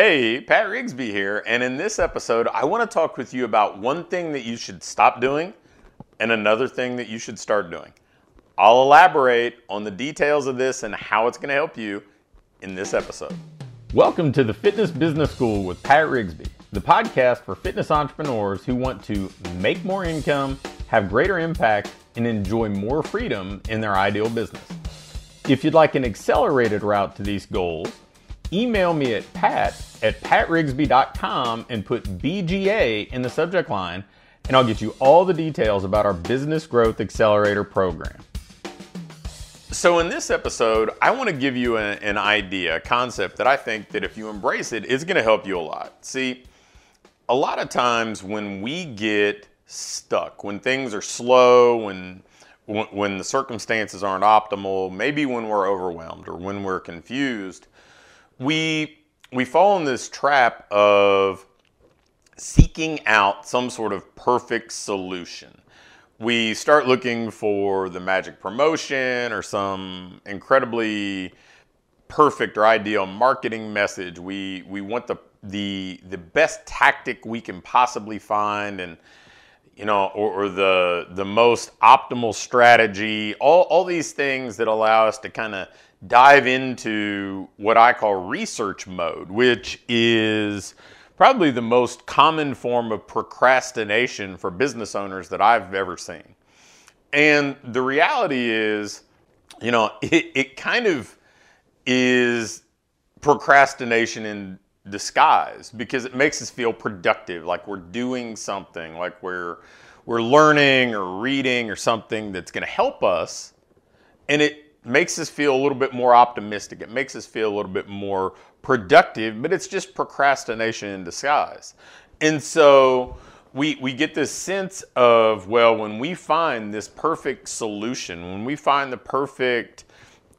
Hey, Pat Rigsby here, and in this episode, I want to talk with you about one thing that you should stop doing and another thing that you should start doing. I'll elaborate on the details of this and how it's going to help you in this episode. Welcome to the Fitness Business School with Pat Rigsby, the podcast for fitness entrepreneurs who want to make more income, have greater impact, and enjoy more freedom in their ideal business. If you'd like an accelerated route to these goals, email me at pat@patrigsby.com and put BGA in the subject line, and I'll get you all the details about our Business Growth Accelerator program. So in this episode, I want to give you an idea, a concept that I think that if you embrace it, it's going to help you a lot. See, a lot of times when we get stuck, when things are slow, when the circumstances aren't optimal, maybe when we're overwhelmed or when we're confused, we fall in this trap of seeking out some sort of perfect solution. We start looking for the magic promotion or some incredibly perfect or ideal marketing message. We want the best tactic we can possibly find, and you know, or the most optimal strategy. All these things that allow us to kind of dive into what I call research mode, which is probably the most common form of procrastination for business owners that I've ever seen. And the reality is, you know, it kind of is procrastination in disguise, because it makes us feel productive, like we're doing something, like we're learning or reading or something that's going to help us, and it makes us feel a little bit more optimistic. It makes us feel a little bit more productive, but it's just procrastination in disguise. And so we get this sense of, well, when we find this perfect solution, when we find the perfect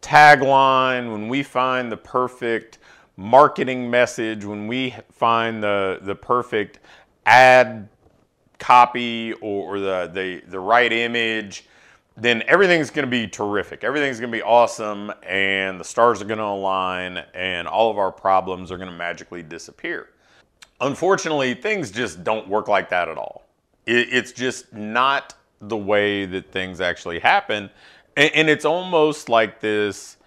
tagline, when we find the perfect marketing message, when we find the perfect ad copy or the right image, then everything's going to be terrific. Everything's going to be awesome, and the stars are going to align, and all of our problems are going to magically disappear. Unfortunately, things just don't work like that at all. It's just not the way that things actually happen, and it's almost like this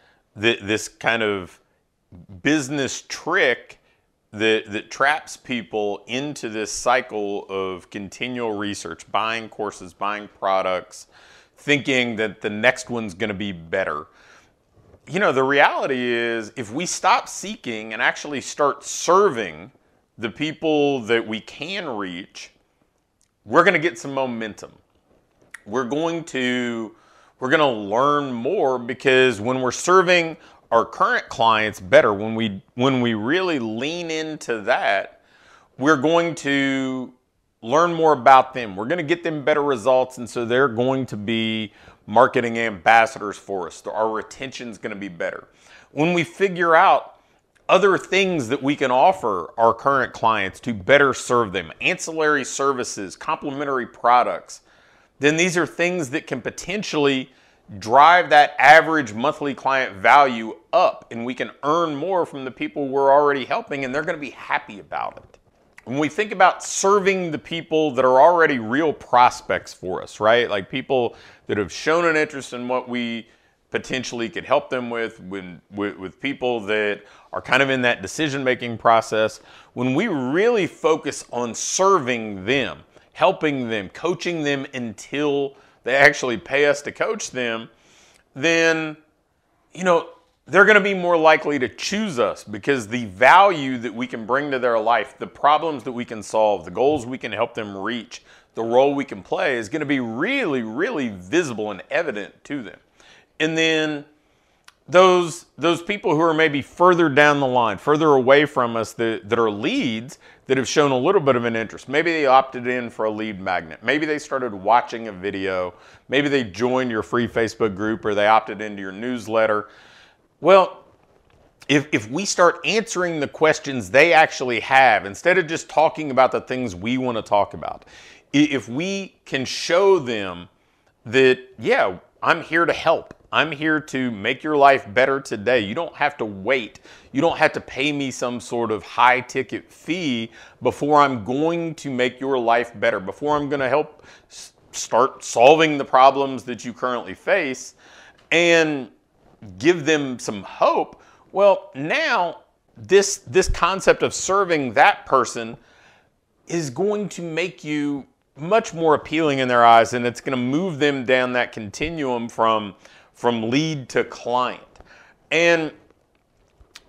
kind of business trick that traps people into this cycle of continual research, buying courses, buying products, thinking that the next one's going to be better. You know, the reality is, if we stop seeking and actually start serving the people that we can reach, we're going to get some momentum. We're going to learn more, because when we're serving our current clients better, when we really lean into that, we're going to learn more about them. We're going to get them better results, and so they're going to be marketing ambassadors for us. Our retention's going to be better. When we figure out other things that we can offer our current clients to better serve them, ancillary services, complementary products, then these are things that can potentially drive that average monthly client value up, and we can earn more from the people we're already helping, and they're going to be happy about it. When we think about serving the people that are already real prospects for us, right? Like people that have shown an interest in what we potentially could help them with people that are kind of in that decision-making process. When we really focus on serving them, helping them, coaching them until they actually pay us to coach them, then, you know, they're going to be more likely to choose us, because the value that we can bring to their life, the problems that we can solve, the goals we can help them reach, the role we can play is going to be really, really visible and evident to them. And then those people who are maybe further down the line, further away from us, that are leads that have shown a little bit of an interest. Maybe they opted in for a lead magnet. Maybe they started watching a video. Maybe they joined your free Facebook group, or they opted into your newsletter. Well, if we start answering the questions they actually have, instead of just talking about the things we want to talk about, if we can show them that, yeah, I'm here to help. I'm here to make your life better today. You don't have to wait. You don't have to pay me some sort of high ticket fee before I'm going to make your life better, before I'm going to help start solving the problems that you currently face and give them some hope. Well, now this concept of serving that person is going to make you much more appealing in their eyes, and it's going to move them down that continuum from lead to client. And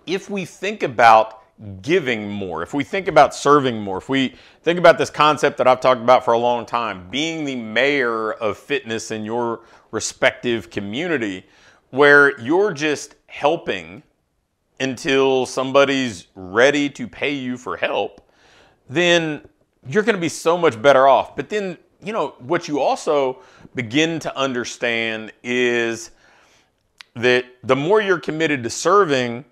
if we think about giving more, if we think about serving more, if we think about this concept that I've talked about for a long time, being the mayor of fitness in your respective community, where you're just helping until somebody's ready to pay you for help, then you're going to be so much better off. But then, you know, what you also begin to understand is that the more you're committed to serving,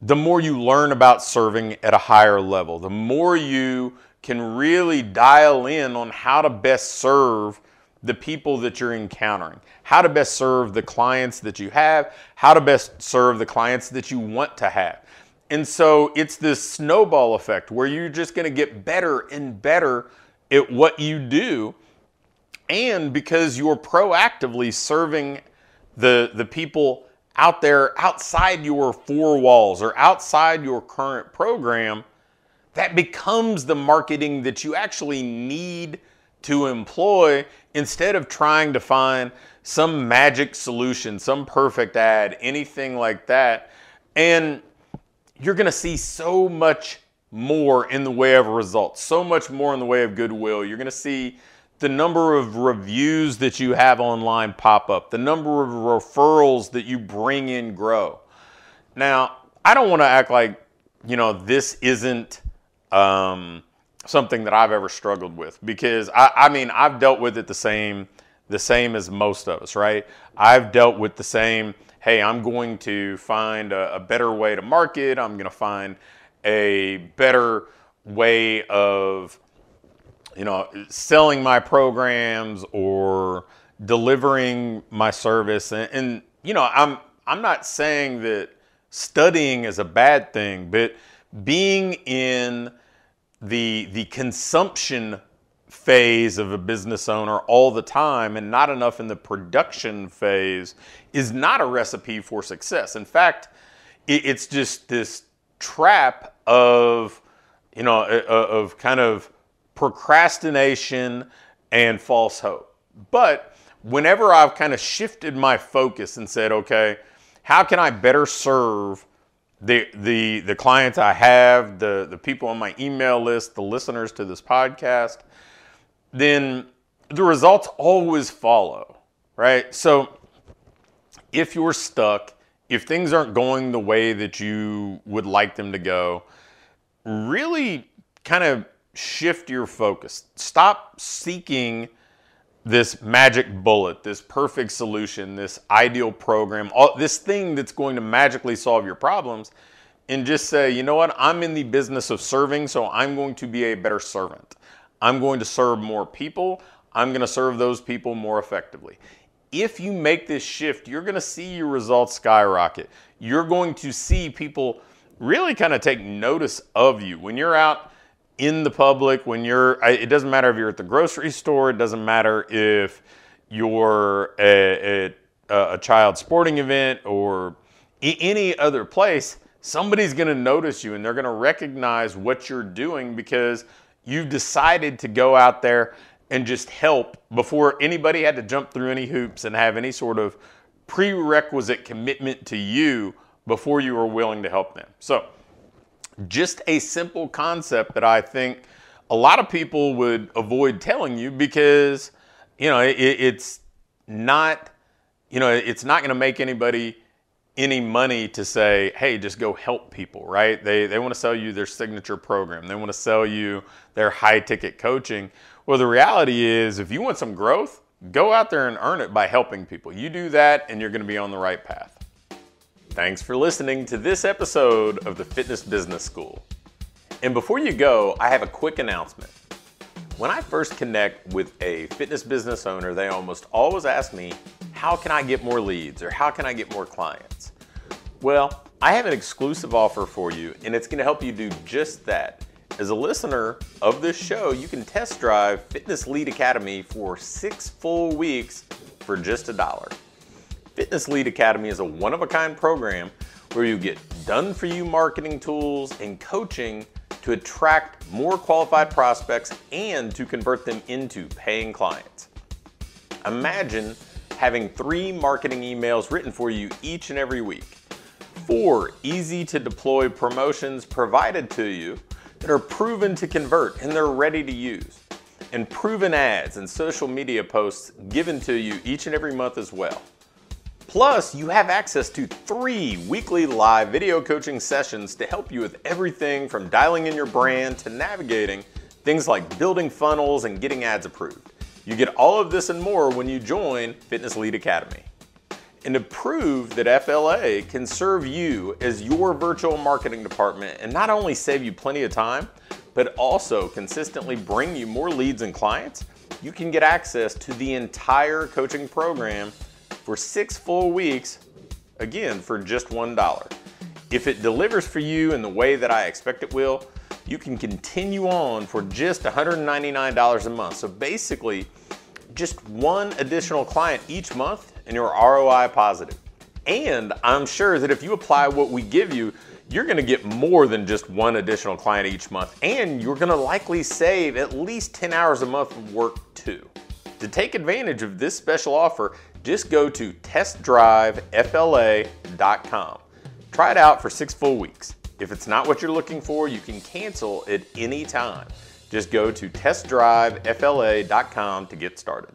the more you learn about serving at a higher level, the more you can really dial in on how to best serve the people that you're encountering, how to best serve the clients that you have, how to best serve the clients that you want to have. And so it's this snowball effect where you're just going to get better and better at what you do. And because you're proactively serving the people out there outside your four walls or outside your current program, that becomes the marketing that you actually need to employ instead of trying to find some magic solution, some perfect ad, anything like that. And you're going to see so much more in the way of results, so much more in the way of goodwill. You're going to see the number of reviews that you have online pop up, the number of referrals that you bring in grow. Now, I don't want to act like, you know, this isn't something that I've ever struggled with, because I mean, I've dealt with it the same as most of us, right? I've dealt with the same. Hey, I'm going to find a better way to market. I'm going to find a better way of, you know, selling my programs or delivering my service. And you know, I'm not saying that studying is a bad thing, but being in the consumption phase of a business owner all the time and not enough in the production phase is not a recipe for success. In fact, it's just this trap of, you know, of kind of procrastination and false hope. But whenever I've kind of shifted my focus and said, okay, how can I better serve the clients I have, the people on my email list, the listeners to this podcast, then the results always follow, right? So if you're stuck, if things aren't going the way that you would like them to go, really kind of shift your focus. Stop seeking this magic bullet, this perfect solution, this ideal program, this thing that's going to magically solve your problems, and just say, you know what, I'm in the business of serving, so I'm going to be a better servant. I'm going to serve more people. I'm going to serve those people more effectively. If you make this shift, you're going to see your results skyrocket. You're going to see people really kind of take notice of you. When you're out in the public, when you're, it doesn't matter if you're at the grocery store, it doesn't matter if you're at a child sporting event or any other place, somebody's going to notice you and they're going to recognize what you're doing because you've decided to go out there and just help before anybody had to jump through any hoops and have any sort of prerequisite commitment to you before you were willing to help them. So just a simple concept that I think a lot of people would avoid telling you because, you know, it's not, you know, it's not going to make anybody any money to say, hey, just go help people, right? They want to sell you their signature program. They want to sell you their high-ticket coaching. Well, the reality is if you want some growth, go out there and earn it by helping people. You do that and you're going to be on the right path. Thanks for listening to this episode of the Fitness Business School. And before you go, I have a quick announcement. When I first connect with a fitness business owner, they almost always ask me, how can I get more leads or how can I get more clients? Well, I have an exclusive offer for you, and it's going to help you do just that. As a listener of this show, you can test drive Fitness Lead Academy for 6 full weeks for just $1. Fitness Lead Academy is a one-of-a-kind program where you get done-for-you marketing tools and coaching to attract more qualified prospects and to convert them into paying clients. Imagine having 3 marketing emails written for you each and every week, 4 easy-to-deploy promotions provided to you that are proven to convert and they're ready to use, and proven ads and social media posts given to you each and every month as well. Plus, you have access to 3 weekly live video coaching sessions to help you with everything from dialing in your brand to navigating things like building funnels and getting ads approved. You get all of this and more when you join Fitness Lead Academy. And to prove that FLA can serve you as your virtual marketing department and not only save you plenty of time, but also consistently bring you more leads and clients, you can get access to the entire coaching program for 6 full weeks, again, for just $1. If it delivers for you in the way that I expect it will, you can continue on for just $199 a month. So basically, just 1 additional client each month, and you're ROI positive. And I'm sure that if you apply what we give you, you're gonna get more than just 1 additional client each month, and you're gonna likely save at least 10 hours a month of work too. To take advantage of this special offer, just go to testdrivefla.com. Try it out for 6 full weeks. If it's not what you're looking for, you can cancel at any time. Just go to testdrivefla.com to get started.